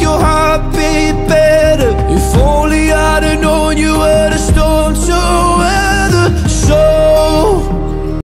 like you're